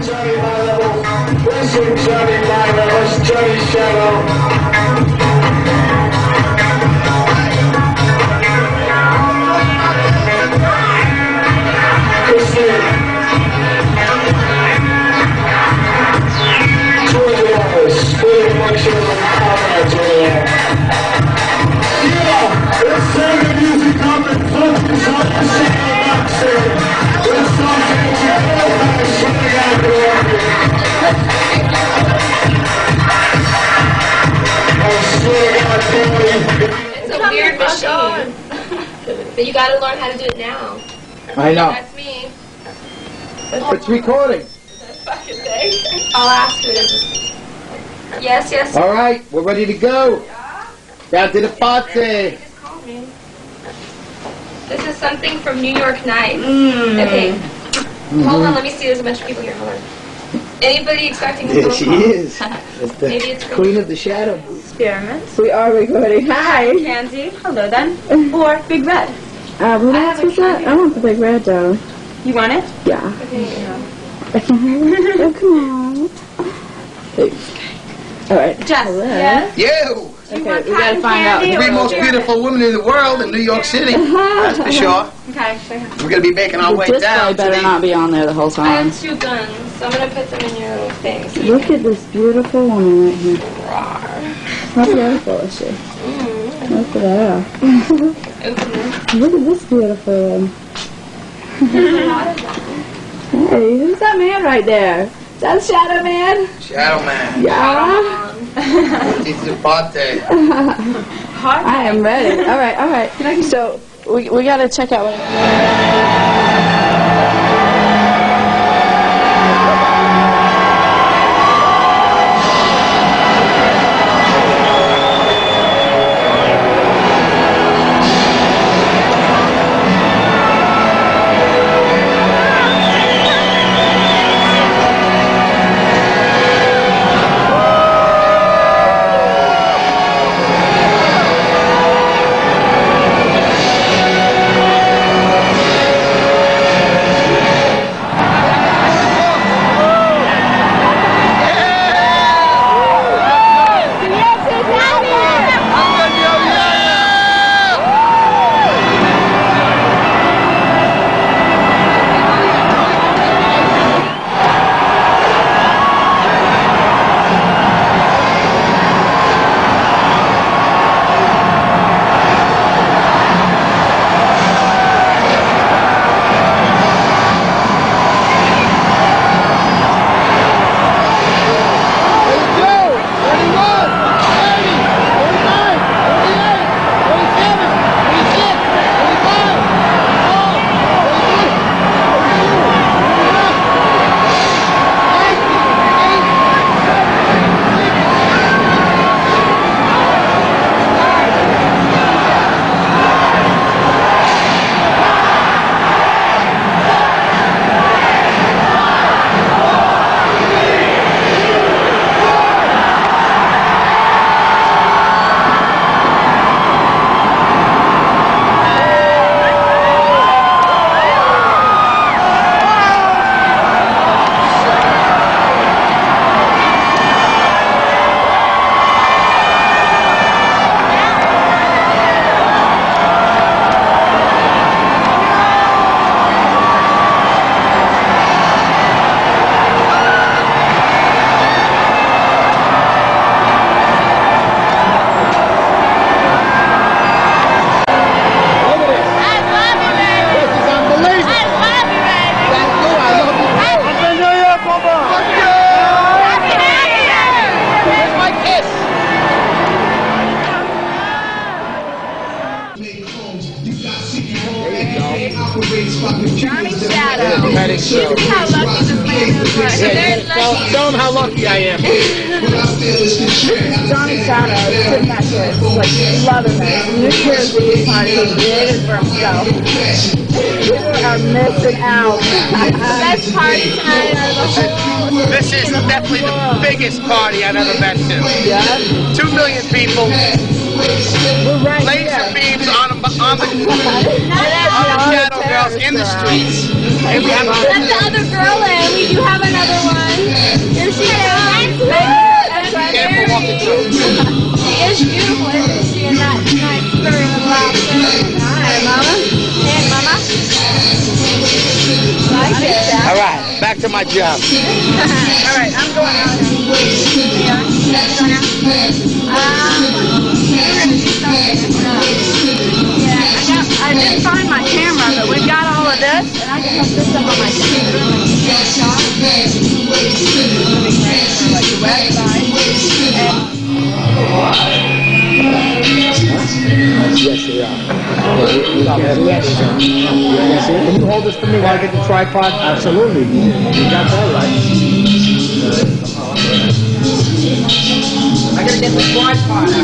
Johnny My Levels, listen Johnny My Levels, Johnny Shadow. Listen. 200 hours, split amongst your own comrades over there. Yeah, let's sing the music up and put this on the shadow boxing. Let's talk to each other. It's a weird machine, but you gotta learn how to do it now. I know. That's me. It's recording. That's fucking thing. I'll ask her to just... Yes, yes. All right, we're ready to go. Yeah. Down to the party. This is something from New York Night. Mm. Okay. Mm-hmm. Hold on, let me see. There's a bunch of people here. Hold on. Anybody expecting a phone call? There she is. It's the maybe it's queen of the shadow. Experiments. We are recording. Hi. Candy. Hello, then. Or Big Red. What else was that? I want the Big Red, though. You want it? Yeah. Okay, yeah. Oh, come on. Thanks. All right. Jess. Hello. Yes? You. Okay, we gotta find out. Three most beautiful women in the world in New York City. That's for sure. Okay, we're gonna be making our way down. This better not be on there the whole time. I have two guns, so I'm gonna put them in your things. Look at this beautiful woman right here. How beautiful is she? Look at that. Look at this beautiful one. Hey, who's that man right there? Is that Shadow Man? Shadow Man. Yeah. It's a party. I am ready. All right, all right. So we gotta check out. Johnny Shadow. Look how lucky this man is. Right. Tell him how lucky I am. Johnny Shadow is good matches. Like, loving it. New Jersey finds he did it for himself. We are missing out. Best party tonight out of the whole. This is definitely the biggest party I've ever been to. Yeah. 2 million people. We're right here. Laser beams on the Shadow Girls in the streets. And we have another girl in. We do have another one. All right, back to my job. All right, I'm going out. Yeah, I'm going out. I didn't find my camera, but we've got all of this, and I can hook this up on my computer. Yes, they are. Can you hold this for me while I get the tripod? Absolutely. That's all right. I gotta get the tripod out.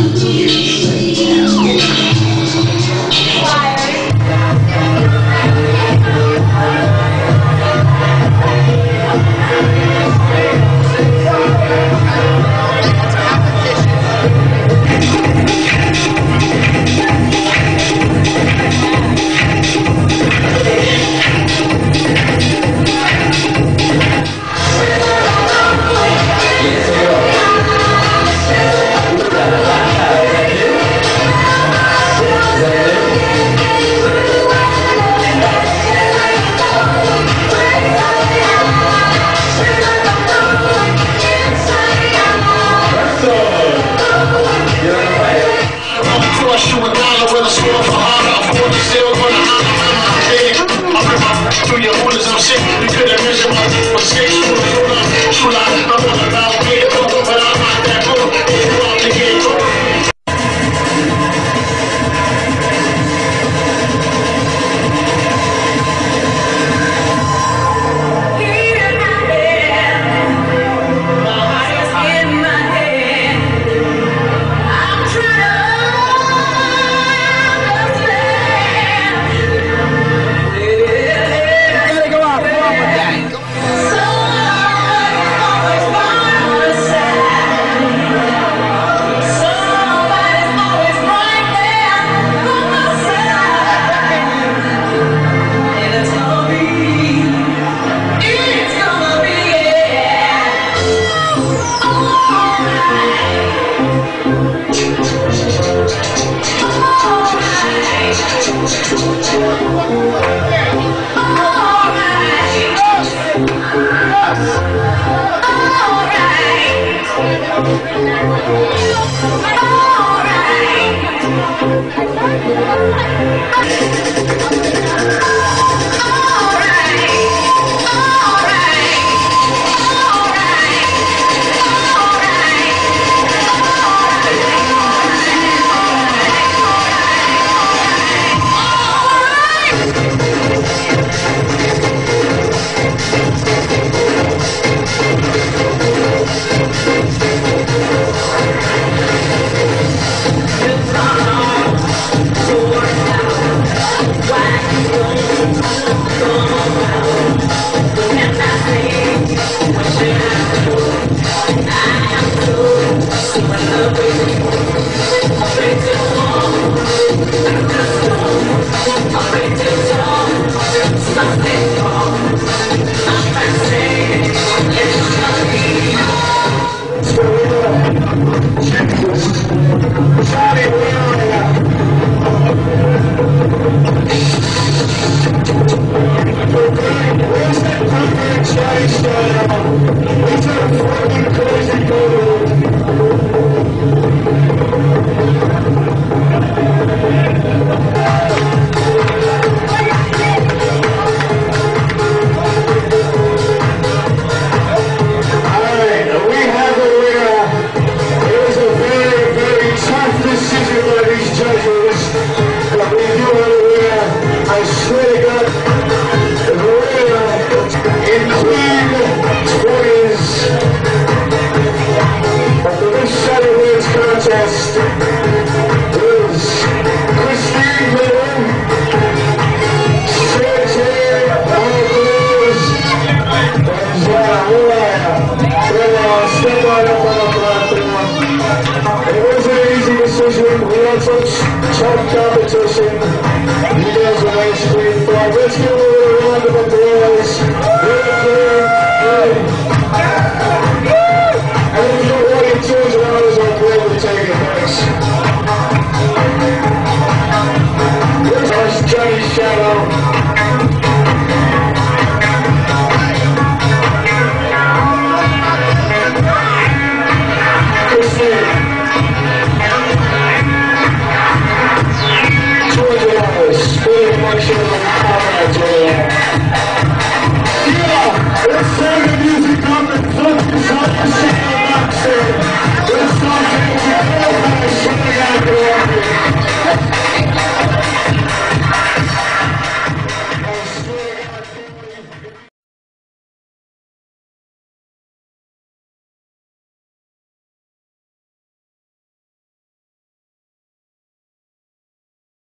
Let's go.